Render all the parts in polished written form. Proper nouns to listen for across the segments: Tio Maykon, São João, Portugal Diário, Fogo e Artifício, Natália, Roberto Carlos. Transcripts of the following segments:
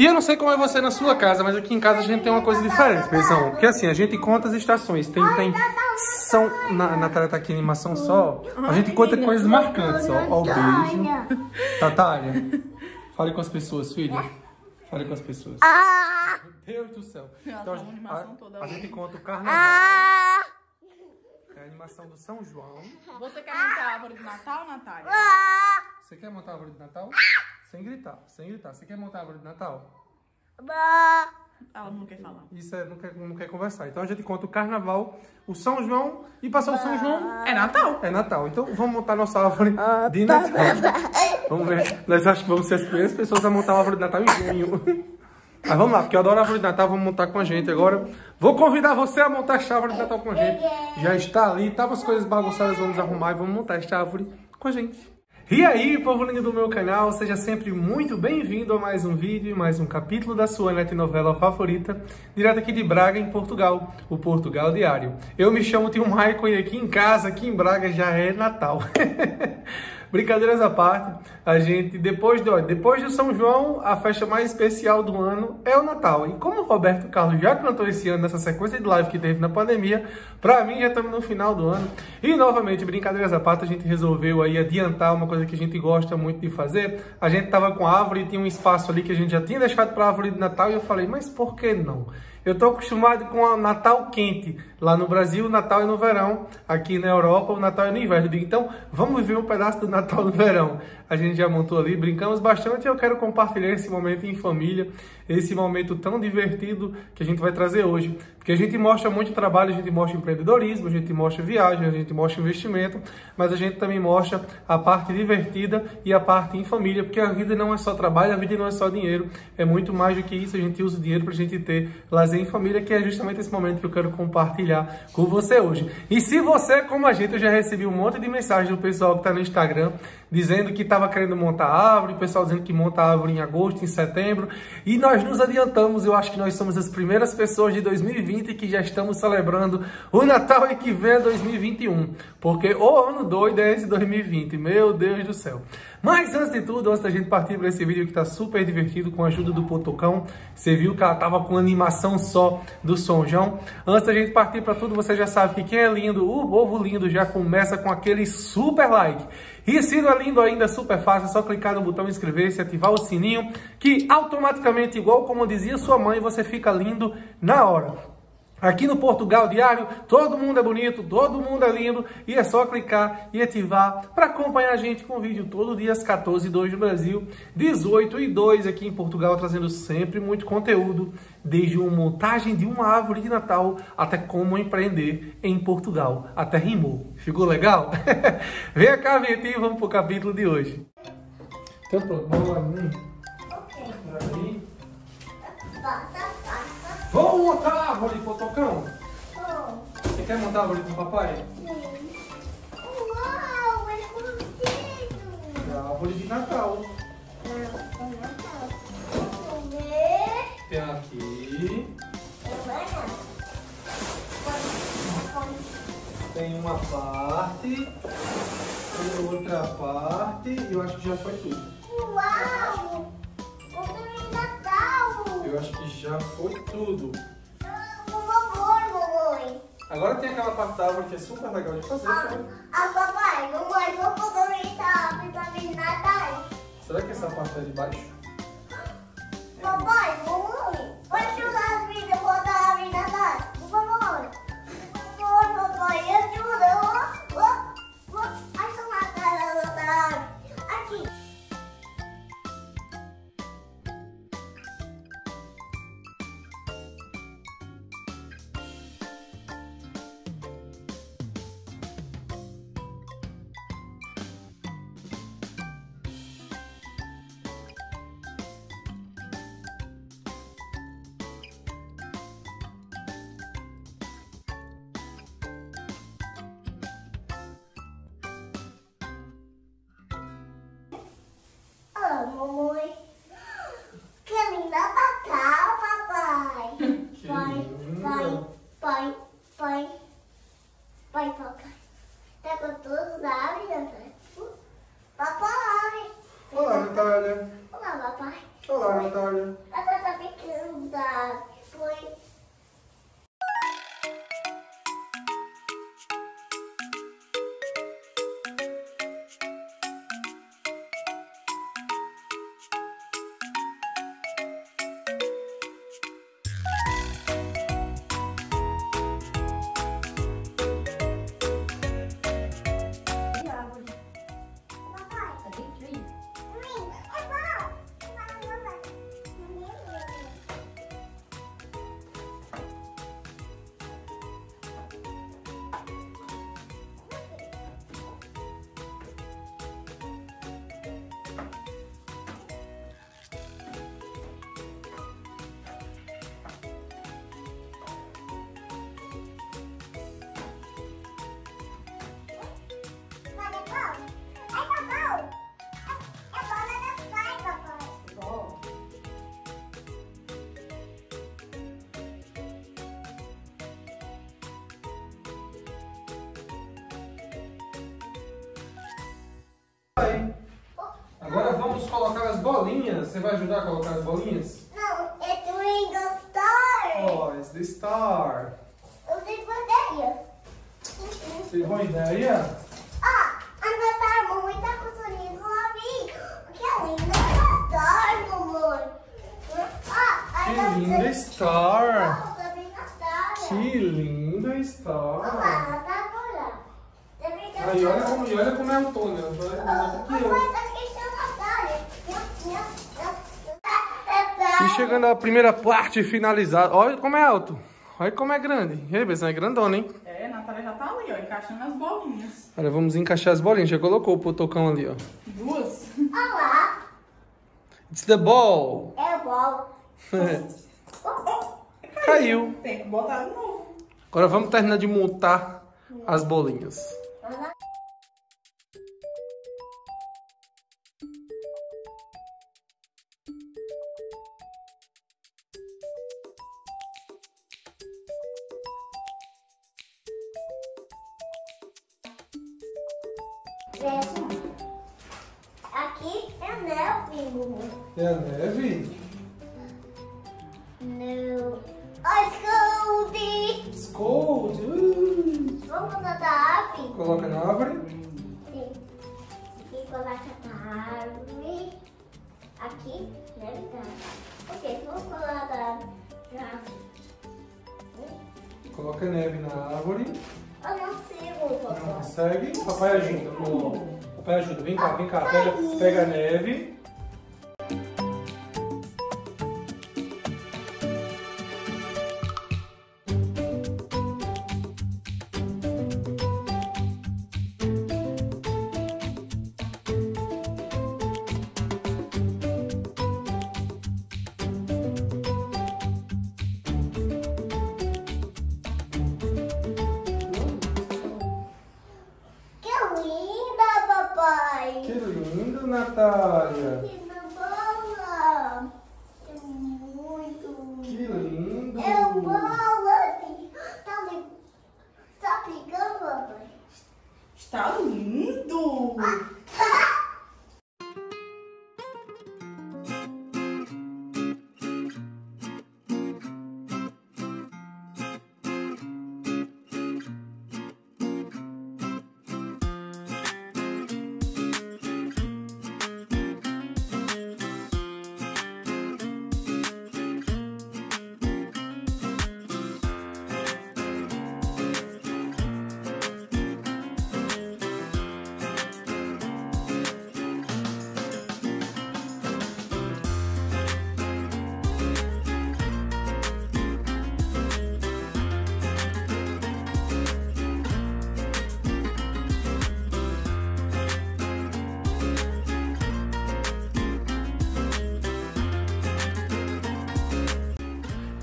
E eu não sei como é você na sua casa, mas aqui em casa a gente tem uma coisa diferente, pessoal. Porque assim, a gente conta as estações. Tem são... Natália tá aqui em animação só. A gente conta coisas marcantes, ó. Ó, o beijo. Natália, fale com as pessoas, filha. Fale com as pessoas. Meu Deus do céu. Então, a gente conta o carnaval. É a animação do São João. Você quer montar a árvore de Natal, Natália? Você quer montar a árvore de Natal? Sem gritar, sem gritar. Você quer montar a árvore de Natal? Ela não quer falar. Isso, é, não quer conversar. Então a gente conta o carnaval, o São João e passou o São João... É Natal. É Natal. Então vamos montar nossa árvore de Natal. Vamos ver. Nós acho que vamos ser as primeiras pessoas a montar uma árvore de Natal em junho. Mas vamos lá, porque eu adoro a árvore de Natal, vamos montar com a gente agora. Vou convidar você a montar esta árvore de Natal com a gente. Já está ali, estavam as coisas bagunçadas, vamos arrumar e vamos montar esta árvore com a gente. E aí, povo lindo do meu canal, seja sempre muito bem-vindo a mais um vídeo e mais um capítulo da sua novela favorita, direto aqui de Braga, em Portugal, o Portugal Diário. Eu me chamo Tio Maykon e aqui em casa, aqui em Braga, já é Natal. Brincadeiras à parte, a gente, depois do São João, a festa mais especial do ano é o Natal. E como o Roberto Carlos já cantou esse ano, nessa sequência de live que teve na pandemia, pra mim já estamos no final do ano. E novamente, brincadeiras à parte, a gente resolveu aí adiantar uma coisa que a gente gosta muito de fazer. A gente tava com a árvore e tinha um espaço ali que a gente já tinha deixado pra árvore de Natal e eu falei, mas por que não? Eu tô acostumado com o Natal quente. Lá no Brasil, o Natal é no verão. Aqui na Europa, o Natal é no inverno. Eu digo, então, vamos ver um pedaço do Natal no verão. A gente já montou ali, brincamos bastante. E eu quero compartilhar esse momento em família. Esse momento tão divertido que a gente vai trazer hoje. Porque a gente mostra muito trabalho, a gente mostra empreendedorismo, a gente mostra viagem, a gente mostra investimento. Mas a gente também mostra a parte divertida e a parte em família. Porque a vida não é só trabalho, a vida não é só dinheiro. É muito mais do que isso. A gente usa o dinheiro pra gente ter lazer em família, que é justamente esse momento que eu quero compartilhar com você hoje. E se você, como a gente, eu já recebi um monte de mensagem do pessoal que está no Instagram dizendo que estava querendo montar árvore, o pessoal dizendo que monta árvore em agosto, em setembro, e nós nos adiantamos. Eu acho que nós somos as primeiras pessoas de 2020 que já estamos celebrando o Natal e que vem a 2021, porque o ano doido é esse 2020, meu Deus do céu. Mas antes de tudo, antes da gente partir para esse vídeo que está super divertido com a ajuda do Potocão, você viu que ela estava com animação só do São João. Antes da gente partir para tudo, você já sabe que quem é lindo, o povo lindo, já começa com aquele super like. E se não é lindo ainda, super fácil, é só clicar no botão inscrever-se, ativar o sininho, que automaticamente, igual como dizia sua mãe, você fica lindo na hora. Aqui no Portugal Diário, todo mundo é bonito, todo mundo é lindo, e é só clicar e ativar para acompanhar a gente com o vídeo todo dia às 14h02 no Brasil, 18h02 aqui em Portugal, trazendo sempre muito conteúdo, desde uma montagem de uma árvore de Natal até como empreender em Portugal. Até rimou. Ficou legal? Vem cá, Vietinho, e vamos pro capítulo de hoje. Então pronto, vamos lá. Vamos montar a árvore, Potocão? Vamos. Você quer montar a árvore com o papai? Sim. Uau, ele colorido. É a árvore de Natal. É Natal. Vamos ver. Tem aqui. Tem uma parte. Tem outra parte. E eu acho que já foi tudo. Uau! Eu acho que já foi tudo. Por favor, mamãe. Agora tem aquela parte da árvore que é super legal de fazer. Papai, mamãe, vou colorir a árvore pra mim de Natal. Será que essa parte é de baixo? Papai, mamãe, vai ajudar as vidas a botar a árvore de Natal, por favor. Por favor, papai, ajuda. Vou ajudar a árvore. Aqui. Mamãe, que linda Natal, papai. Pai, papai. Tá com todos na árvore, Natália? Papai. Olá, Natália. Olá, papai. Olá, Natália. estudar. Foi... Agora vamos colocar as bolinhas. Você vai ajudar a colocar as bolinhas? Não, it's doing the star. Oh, it's the star. Eu tenho uma ideia. Você tem uma ideia? Ah, a nossa mamãe tá costurando um ovinho. Que linda star, mamãe. Ah, que linda star. Que linda star. Aí olha como é o túnel. E chegando à primeira parte finalizada. Olha como é alto. Olha como é grande. E aí, Bessão, é grandona, hein? É, a Natália já tá ali, ó, encaixando as bolinhas. Olha, vamos encaixar as bolinhas. Já colocou o potocão ali, ó. Duas. Olha lá. It's the ball. É o ball. Caiu. Tem que botar de novo. Agora vamos terminar de montar as bolinhas. Aqui é neve. É neve? Não. Esconde! Esconde! Vamos botar da árvore? Coloca na árvore? Sim. Aqui coloca na árvore. Aqui, neve tá. Ok, vamos colocar na árvore. Coloca neve na árvore. Eu não consigo, papai. Não consegue? Papai ajuda. Papai ajuda. Vem cá, pega a neve. Que lindo, Natália! Que bola! É muito! Que lindo! É uma bola! Tá pegando, papai? Está lindo!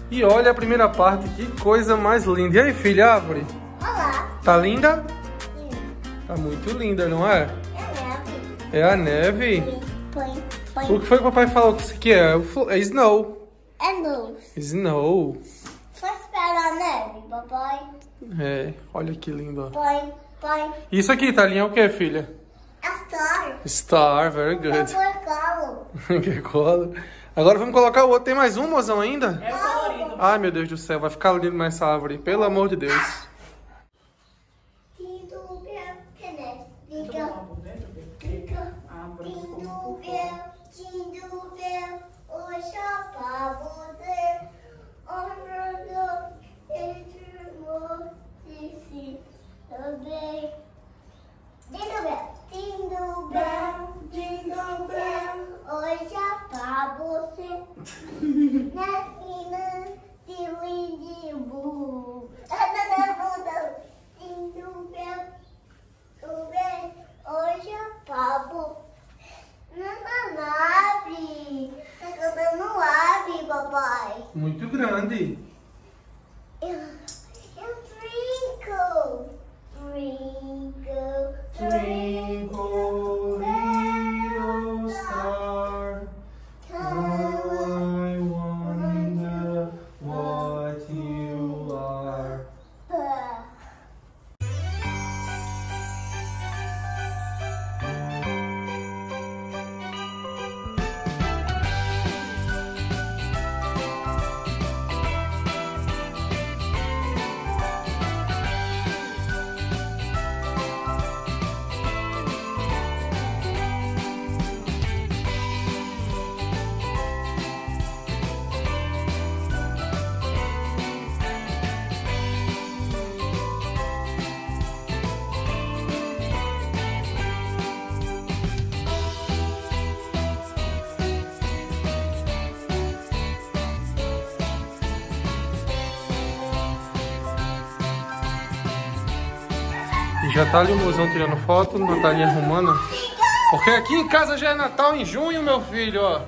E olha a primeira parte, que coisa mais linda. E aí, filha, árvore? Olá. Tá linda? Sim. Tá muito linda, não é? É a neve. É a neve? Põe. O que foi que o papai falou que isso aqui é? É snow. É snow. Snow. Só esperar a neve, papai. É, olha que lindo. Põe. Isso aqui, Thalinha, é o que, filha? A star. Star, very good. Que colo. Agora vamos colocar o outro. Tem mais um, mozão, ainda? É o colorido. Ai, meu Deus do céu. Vai ficar lindo nessa árvore. Pelo amor de Deus. Muito grande. Twinkle, twinkle, twinkle, little star. How I wonder what you are. Já tá ali o mozão tirando foto, Natalinha arrumando. Porque aqui em casa já é Natal em junho, meu filho, ó.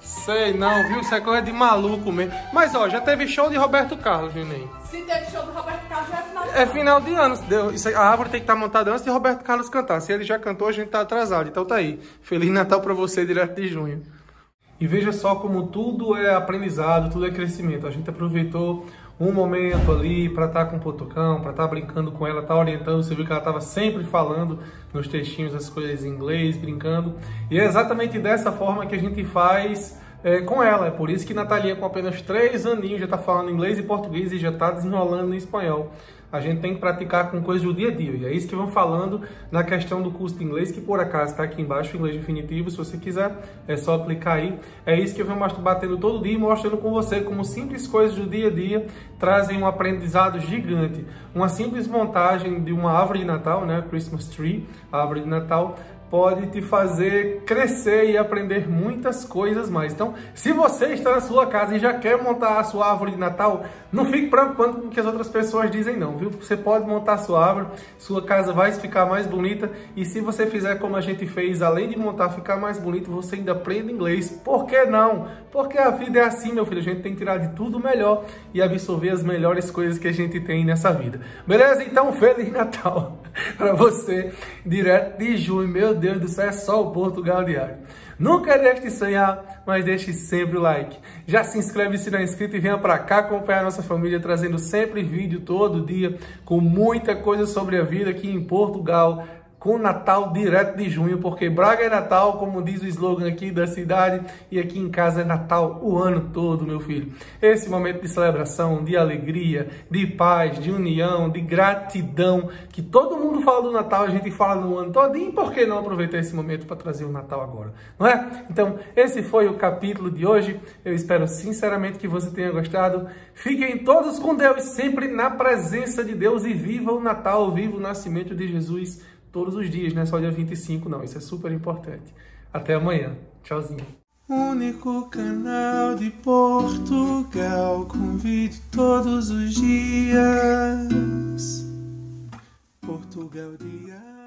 Sei não, viu? Isso é coisa de maluco mesmo. Mas, ó, já teve show de Roberto Carlos, neném. Se teve show do Roberto Carlos, já é final de ano. É final de ano. Isso aí, a árvore tem que estar montada antes de Roberto Carlos cantar. Se ele já cantou, a gente tá atrasado. Então tá aí. Feliz Natal pra você, direto de junho. E veja só como tudo é aprendizado, tudo é crescimento. A gente aproveitou um momento ali para estar com o Portucão, para estar brincando com ela, estar orientando. Você viu que ela estava sempre falando nos textinhos as coisas em inglês, brincando. E é exatamente dessa forma que a gente faz com ela. É por isso que Natalinha, com apenas 3 aninhos, já está falando inglês e português e já está desenrolando em espanhol. A gente tem que praticar com coisas do dia a dia. E é isso que vão falando na questão do curso de inglês, que por acaso está aqui embaixo, inglês definitivo. Se você quiser, é só clicar aí. É isso que eu venho batendo todo dia e mostrando com você como simples coisas do dia a dia trazem um aprendizado gigante. Uma simples montagem de uma árvore de Natal, né? Christmas Tree, árvore de Natal, pode te fazer crescer e aprender muitas coisas mais. Então, se você está na sua casa e já quer montar a sua árvore de Natal, não fique preocupando com o que as outras pessoas dizem não, viu? Você pode montar a sua árvore, sua casa vai ficar mais bonita, e se você fizer como a gente fez, além de montar, ficar mais bonito, você ainda aprende inglês. Por que não? Porque a vida é assim, meu filho, a gente tem que tirar de tudo melhor e absorver as melhores coisas que a gente tem nessa vida. Beleza? Então, Feliz Natal para você, direto de junho, meu Deus do céu, é só o Portugal Diário. Nunca deixe de sonhar, mas deixe sempre o like. Já se inscreve se não é inscrito e venha pra cá acompanhar a nossa família, trazendo sempre vídeo todo dia, com muita coisa sobre a vida aqui em Portugal, com Natal direto de junho, porque Braga é Natal, como diz o slogan aqui da cidade, e aqui em casa é Natal o ano todo, meu filho. Esse momento de celebração, de alegria, de paz, de união, de gratidão, que todo mundo fala do Natal, a gente fala no ano todo, e por que não aproveitar esse momento para trazer o Natal agora, não é? Então, esse foi o capítulo de hoje, eu espero sinceramente que você tenha gostado. Fiquem todos com Deus, sempre na presença de Deus, e viva o Natal, viva o nascimento de Jesus, todos os dias, não é só dia 25, não. Isso é super importante. Até amanhã. Tchauzinho. Único canal de Portugal, com vídeo todos os dias. Portugal Diário.